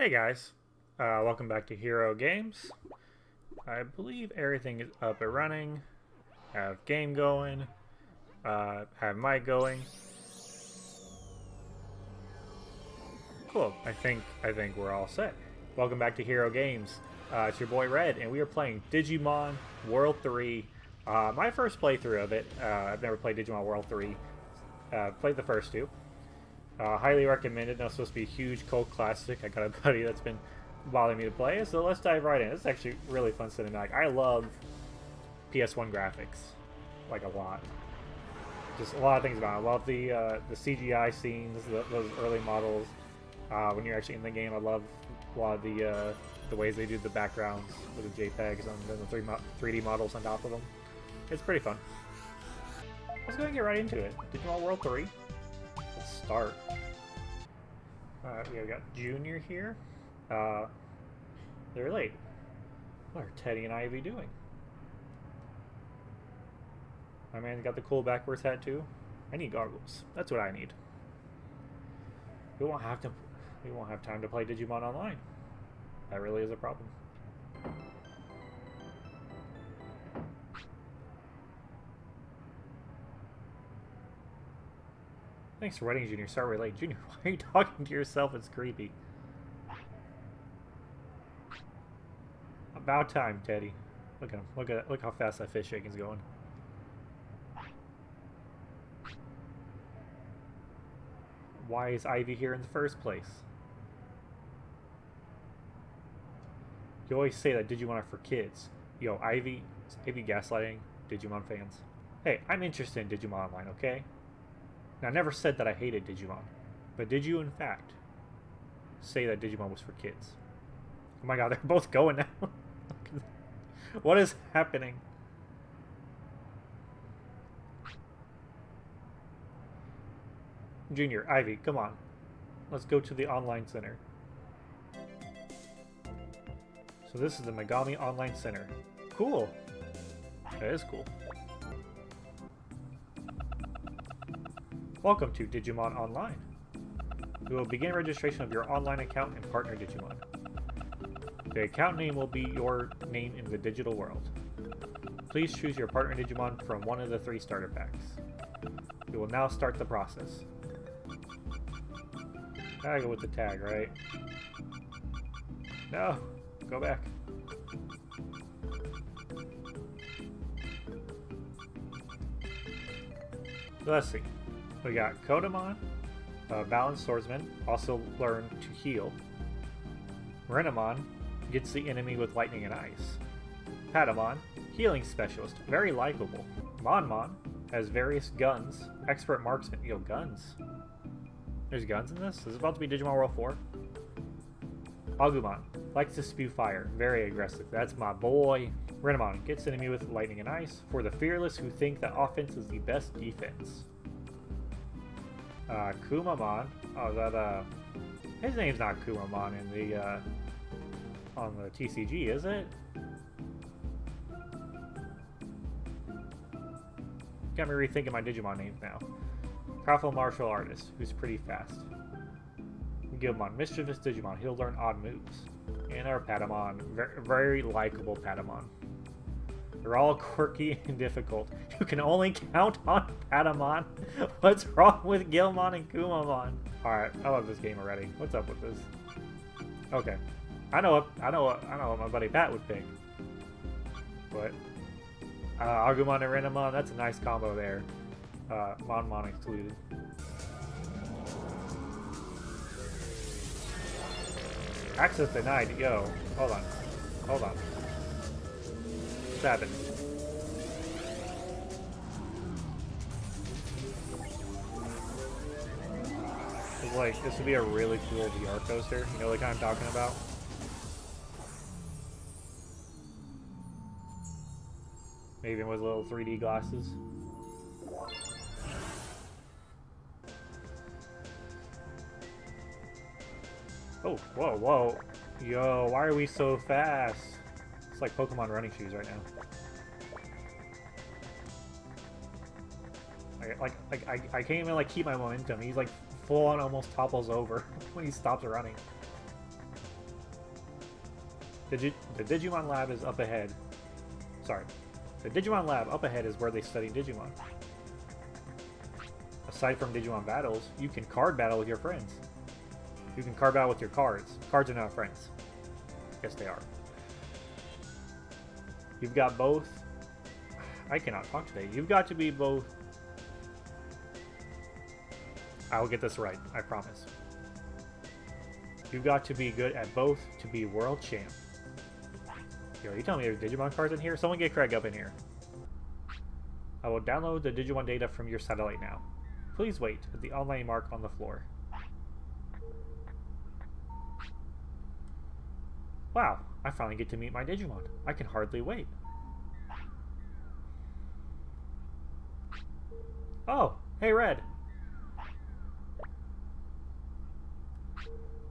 Hey guys, welcome back to Hero Games. I believe everything is up and running. Have game going. Have mic going. Cool. I think we're all set. Welcome back to Hero Games. It's your boy Red, and we are playing Digimon World 3. My first playthrough of it. I've never played Digimon World 3. Played the first two. Highly recommended. Now supposed to be a huge cult classic. I got a buddy that's been bothering me to play it, so let's dive right in. It's actually really fun cinematic. I love PS1 graphics, like a lot. Just a lot of things about it. I love the CGI scenes, those early models. When you're actually in the game, I love a lot of the ways they do the backgrounds with the JPEGs and the 3D models on top of them. It's pretty fun. Let's go and get right into it. Digimon World 3. Let's start. Yeah, we got Junior here. They're late. What are Teddy and Ivy doing? My man's got the cool backwards hat too. I need goggles. That's what I need. We won't have time to play Digimon Online. That really is a problem. Thanks for writing, Junior. Sorry we're late. Junior, why are you talking to yourself? It's creepy. About time, Teddy. Look at him. Look how fast that fish shaking's going. Why is Ivy here in the first place? You always say that Digimon are for kids. Yo, Ivy. Is Ivy gaslighting Digimon fans? Hey, I'm interested in Digimon Online, okay? Now, I never said that I hated Digimon, but did you, in fact, say that Digimon was for kids? Oh my god, they're both going now. What is happening? Junior, Ivy, come on. Let's go to the online center. So this is the Megami Online Center. Cool. That is cool. Welcome to Digimon Online. We will begin registration of your online account and partner Digimon. The account name will be your name in the digital world. Please choose your partner Digimon from one of the three starter packs. We will now start the process. Gotta go with the tag, right? No! Go back. So let's see. We got Kodamon, Balanced Swordsman, also learned to heal. Renamon gets the enemy with lightning and ice. Patamon, Healing Specialist, very likable. Monmon has various guns, expert marksman. Yo, guns. There's guns in this? This is about to be Digimon World 4. Agumon likes to spew fire, very aggressive. That's my boy. Renamon gets enemy with lightning and ice for the fearless who think that offense is the best defense. Kumamon. Oh, that, his name's not Kumamon in the, on the TCG, is it? Got me rethinking my Digimon names now. Powerful martial artist, who's pretty fast. Guilmon, mischievous Digimon, he'll learn odd moves. And our Patamon, very likable Patamon. They're all quirky and difficult. You can only count on Patamon. What's wrong with Guilmon and Kumamon? Alright, I love this game already. What's up with this? Okay. I know what my buddy Pat would pick. But Agumon and Renamon, that's a nice combo there. Monmon excluded. Access denied, yo. Hold on. Hold on. Seven. Like, this would be a really cool VR coaster. You know the kind I'm talking about? Maybe even with little 3D glasses. Oh, whoa, whoa. Yo, why are we so fast? It's like Pokemon running shoes right now. I can't even like keep my momentum. He's like full on almost topples over when he stops running. The Digimon lab is up ahead. Sorry. The Digimon lab up ahead is where they study Digimon. Aside from Digimon battles, you can card battle with your friends. You can card battle with your cards. Cards are not friends. Yes, they are. You've got both. I cannot talk today. You've got to be both. I will get this right. I promise. You've got to be good at both to be world champ. Yo, are you telling me there's Digimon cards in here? Someone get Craig up in here. I will download the Digimon data from your satellite now. Please wait at the online mark on the floor. Wow, I finally get to meet my Digimon. I can hardly wait. Oh, hey Red.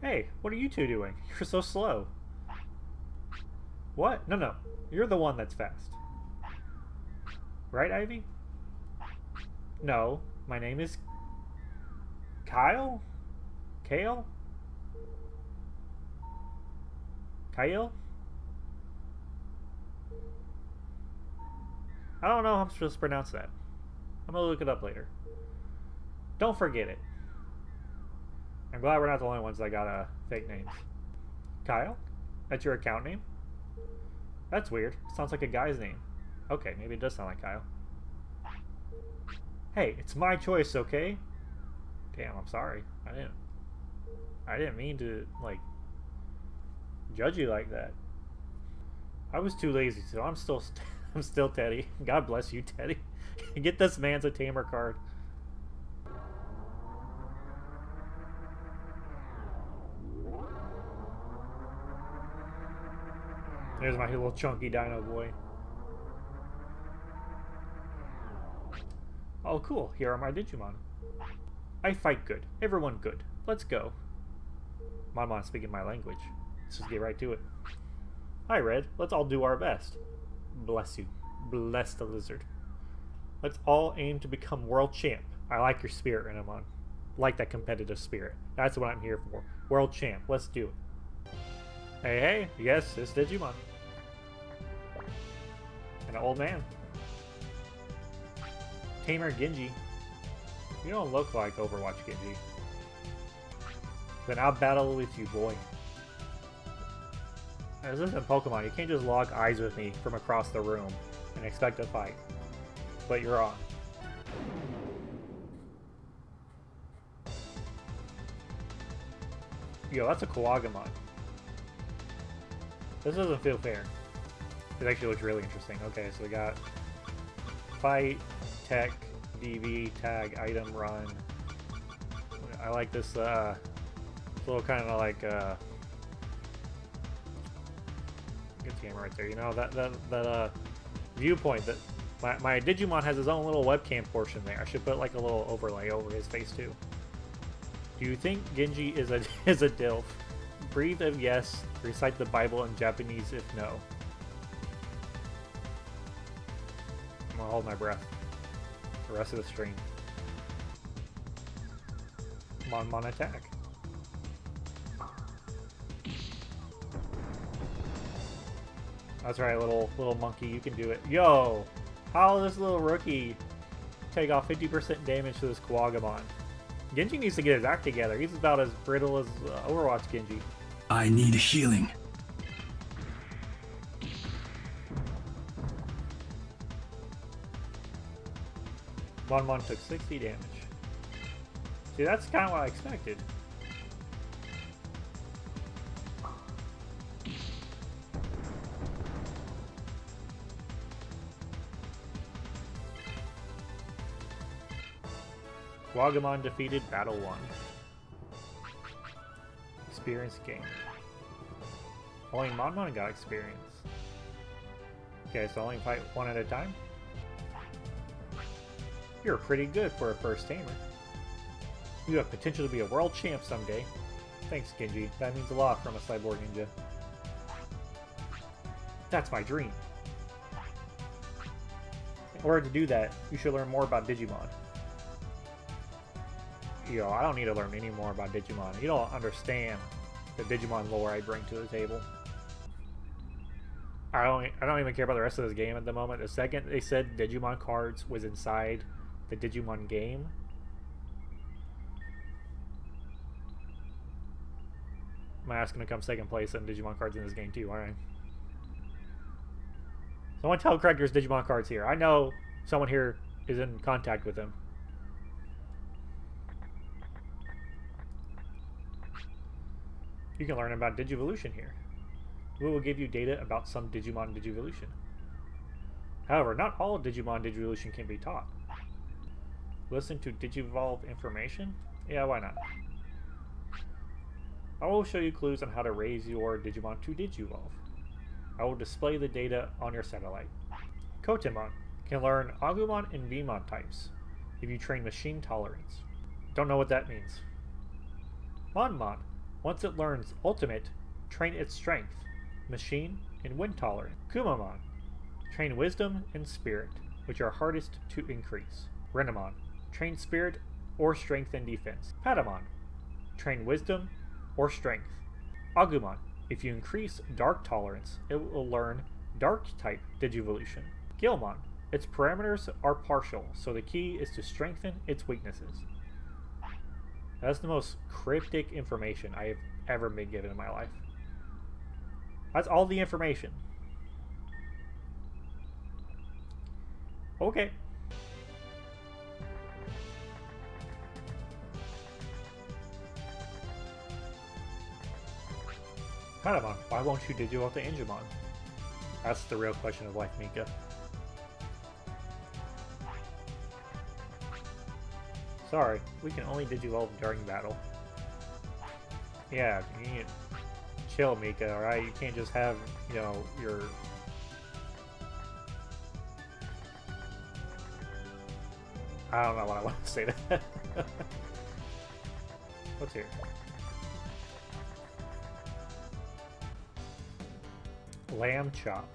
Hey, what are you two doing? You're so slow. What? No. You're the one that's fast. Right, Ivy? No, my name is... Kyle? Kale? Kyle? I don't know how I'm supposed to pronounce that. I'm gonna look it up later. Don't forget it. I'm glad we're not the only ones that got fake names. Kyle? That's your account name? That's weird. It sounds like a guy's name. Okay, maybe it does sound like Kyle. Hey, it's my choice, okay? Damn, I'm sorry. I didn't mean to, like, judge you like that. I was too lazy, so I'm still Teddy. God bless you, Teddy. Get this man's a tamer card. There's my little chunky dino boy. Oh cool, here are my Digimon. I fight good. Everyone good. Let's go. Monmon's speaking my language. Let's just get right to it. Hi Red, let's all do our best. Bless you. Bless the lizard. Let's all aim to become world champ. I like your spirit, Renamon. Like that competitive spirit. That's what I'm here for. World champ. Let's do it. Hey, yes, it's Digimon. An old man. Tamer Genji. You don't look like Overwatch Genji. Then I'll battle with you, boy. As this is in Pokemon, you can't just lock eyes with me from across the room and expect a fight. But you're on. Yo, that's a Kuwagamon. This doesn't feel fair. It actually looks really interesting. Okay, so we got fight, tech, DV, tag, item, run. I like this little kind of like good camera right there. You know that viewpoint that my Digimon has his own little webcam portion there. I should put like a little overlay over his face too. Do you think Genji is a DILF? Breathe if yes, recite the Bible in Japanese if no. I'm gonna hold my breath the rest of the stream. Monmon attack. That's right, little monkey, you can do it. Yo! How does this little rookie take off 50% damage to this Kowagamon? Genji needs to get his act together. He's about as brittle as Overwatch Genji. I need healing. Monmon took 60 damage. See, that's kind of what I expected. Guilmon defeated Battle 1. Experience gain. Only Monmon got experience. Okay, so only fight one at a time? You're pretty good for a first tamer. You have potential to be a world champ someday. Thanks, Genji. That means a lot from a cyborg ninja. That's my dream. In order to do that, you should learn more about Digimon. Yo, I don't need to learn any more about Digimon. You don't understand the Digimon lore I bring to the table. I don't even care about the rest of this game at the moment. The second they said Digimon cards was inside the Digimon game, my ass gonna come second place on Digimon cards in this game too. All right. Someone tell Craig there's Digimon cards here. I know someone here is in contact with him. You can learn about Digivolution here. We will give you data about some Digimon Digivolution. However, not all Digimon Digivolution can be taught. Listen to Digivolve information? Yeah, why not? I will show you clues on how to raise your Digimon to Digivolve. I will display the data on your satellite. Kotemon can learn Agumon and Vmon types if you train machine tolerance. Don't know what that means. Monmon, once it learns Ultimate, train its strength, machine, and wind tolerance. Kumamon, train wisdom and spirit, which are hardest to increase. Renamon, train spirit or strength and defense. Patamon, train wisdom or strength. Agumon, if you increase dark tolerance, it will learn dark type Digivolution. Guilmon, its parameters are partial, so the key is to strengthen its weaknesses. That's the most cryptic information I have ever been given in my life. That's all the information. Okay. Kodamon, why won't you Digivolve to Injimon? That's the real question of life, Mika. Sorry, we can only Digivolve during battle. Yeah, you need to chill, Mika, alright? You can't just have, you know, your... I don't know why I want to say that. What's here? Lamb chop.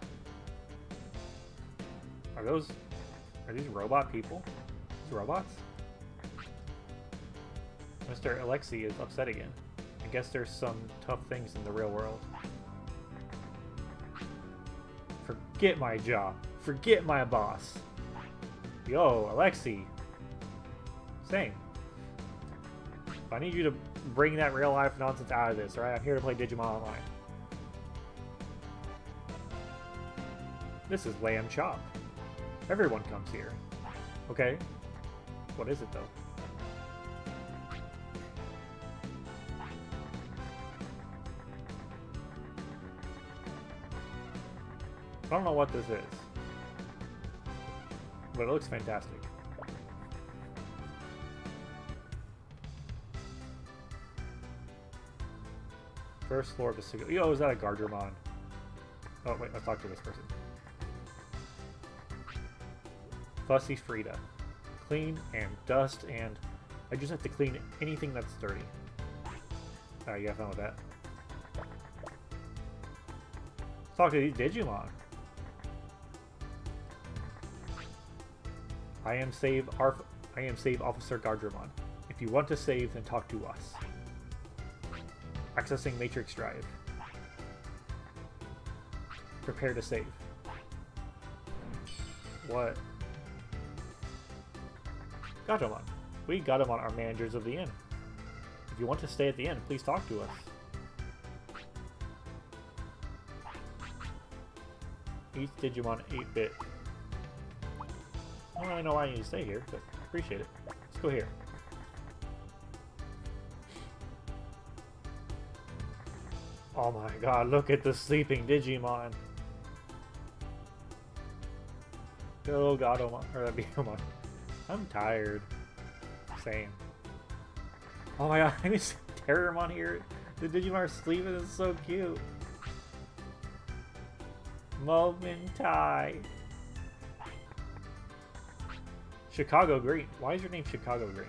Are these robot people? These robots? Mr. Alexei is upset again. I guess there's some tough things in the real world. Forget my job. Forget my boss. Yo, Alexei. Same. I need you to bring that real life nonsense out of this, alright? I'm here to play Digimon Online. This is lamb chop. Everyone comes here. Okay. What is it though? I don't know what this is, but it looks fantastic. First floor of the secret. Yo, is that a Gardramon? Oh wait, I'll talk to this person. Fussy Frida. Clean and dust, and I just have to clean anything that's dirty. Alright, you got fun with that. Let's talk to these Digimon. I am Save Officer Gardramon. If you want to save, then talk to us. Accessing Matrix Drive. Prepare to save. What? Gatomon. We Gatomon are managers of the inn. If you want to stay at the inn, please talk to us. Each Digimon 8-bit. I don't really know why I need to stay here, but appreciate it. Let's go here. Oh my god, look at the sleeping Digimon. Go Gatomon, or that'd be Gatomon. I'm tired. Same. Oh my god, I need to see Terrormon here. The Digimon are sleeping, is so cute. Momentai. Chicago Green. Why is your name Chicago Green?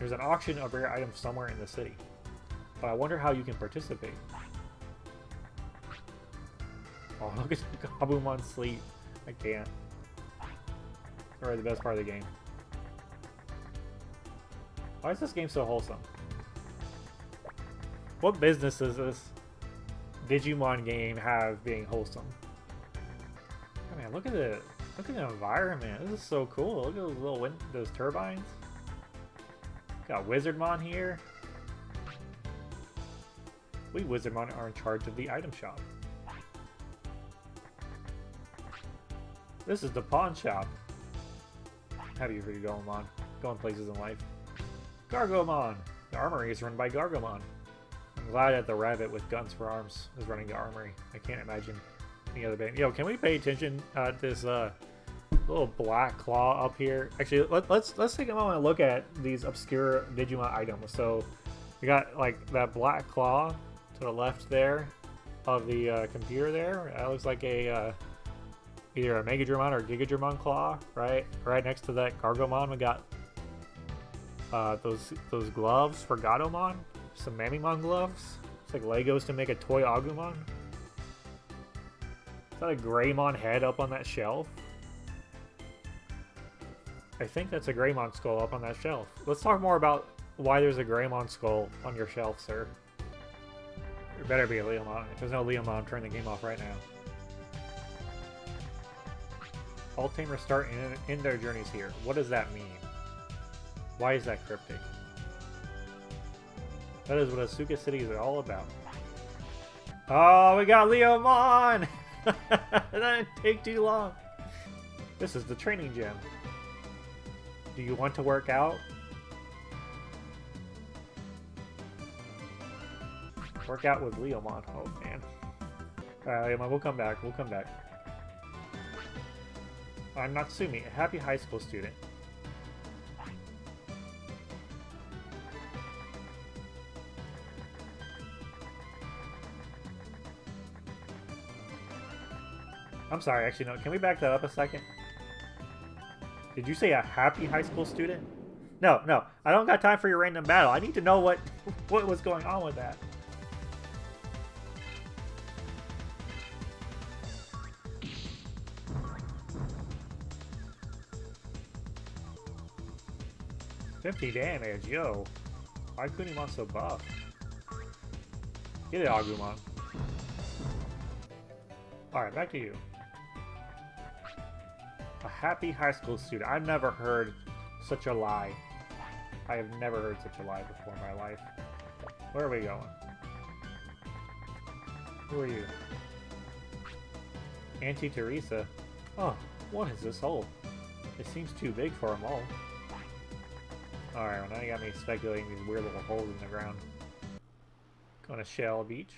There's an auction of rare items somewhere in the city, but I wonder how you can participate. Oh, look at Kabumon sleep. I can't. Probably the best part of the game. Why is this game so wholesome? What business does this Digimon game have being wholesome? Look at it. Look at the environment. This is so cool. Look at those little wind, those turbines. Got Wizardmon here. We Wizardmon are in charge of the item shop. This is the pawn shop. Happy for you, Guilmon. Going places in life. Gargomon! The armory is run by Gargomon. I'm glad that the rabbit with guns for arms is running the armory. I can't imagine any other band. Yo, can we pay attention at this little black claw up here? Actually, let's take a moment and look at these obscure Digimon items. So we got like that black claw to the left there of the computer there. That looks like a either a Mega Dramon or Gigadramon claw, right? Right next to that Gargomon, we got those gloves for Gatomon, some Mammymon gloves. It's like Legos to make a toy Agumon. Is that a Greymon head up on that shelf? I think that's a Greymon skull up on that shelf. Let's talk more about why there's a Greymon skull on your shelf, sir. There better be a Leomon. If there's no Leomon, turn the game off right now. All tamers start in their journeys here. What does that mean? Why is that cryptic? That is what Asuka City is all about. Oh, we got Leomon! That didn't take too long. This is the training gym. Do you want to work out? Work out with Leomon. Oh, man. Alright, Leomon, we'll come back. We'll come back. I'm Natsumi, a happy high school student. I'm sorry, actually, no. Can we back that up a second? Did you say a happy high school student? No, no. I don't got time for your random battle. I need to know what was going on with that. $50 damage, yo. Why couldn't he so buff? Get it, Agumon. Alright, back to you. A happy high school student. I've never heard such a lie. I have never heard such a lie before in my life. Where are we going? Who are you? Auntie Teresa. Oh, what is this hole? It seems too big for a mole. Alright, well now you got me speculating these weird little holes in the ground. Going to Shell Beach.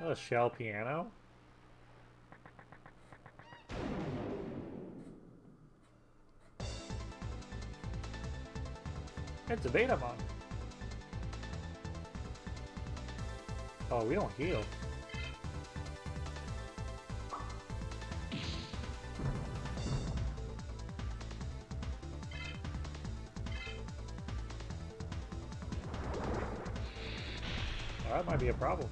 A shell piano. It's a Betamon. Oh, we don't heal. Well, that might be a problem.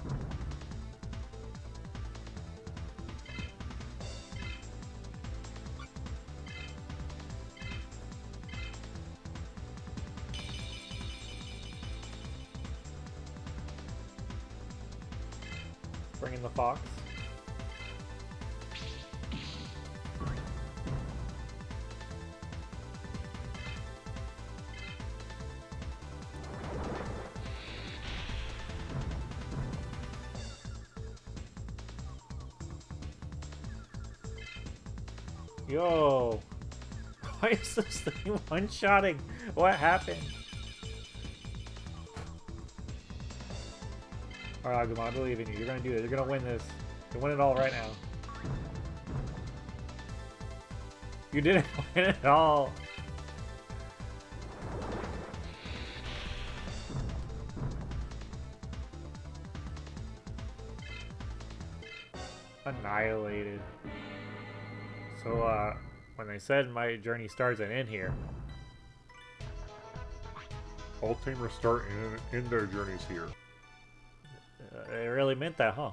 Bringing the fox. Yo! Why is this thing one-shotting? What happened? Alright, Agumon, I believe in you. You're gonna do this. You're gonna win this. You win it all right now. You didn't win it all. Annihilated. So, when they said my journey starts and end here. All tamers start and end their journeys here. They really meant that, huh?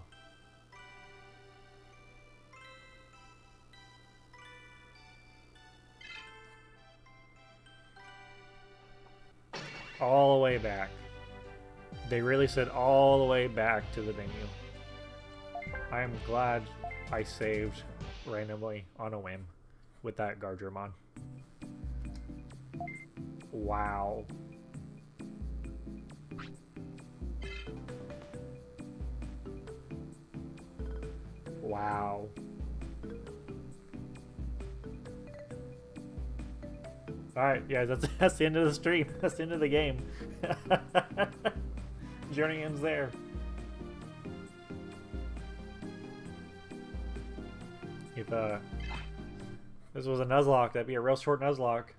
All the way back. They really said all the way back to the menu. I am glad I saved randomly on a whim with that Gardramon. Wow. Wow. Alright, yeah, that's the end of the stream. That's the end of the game. Journey ends there. If this was a Nuzlocke, that'd be a real short Nuzlocke.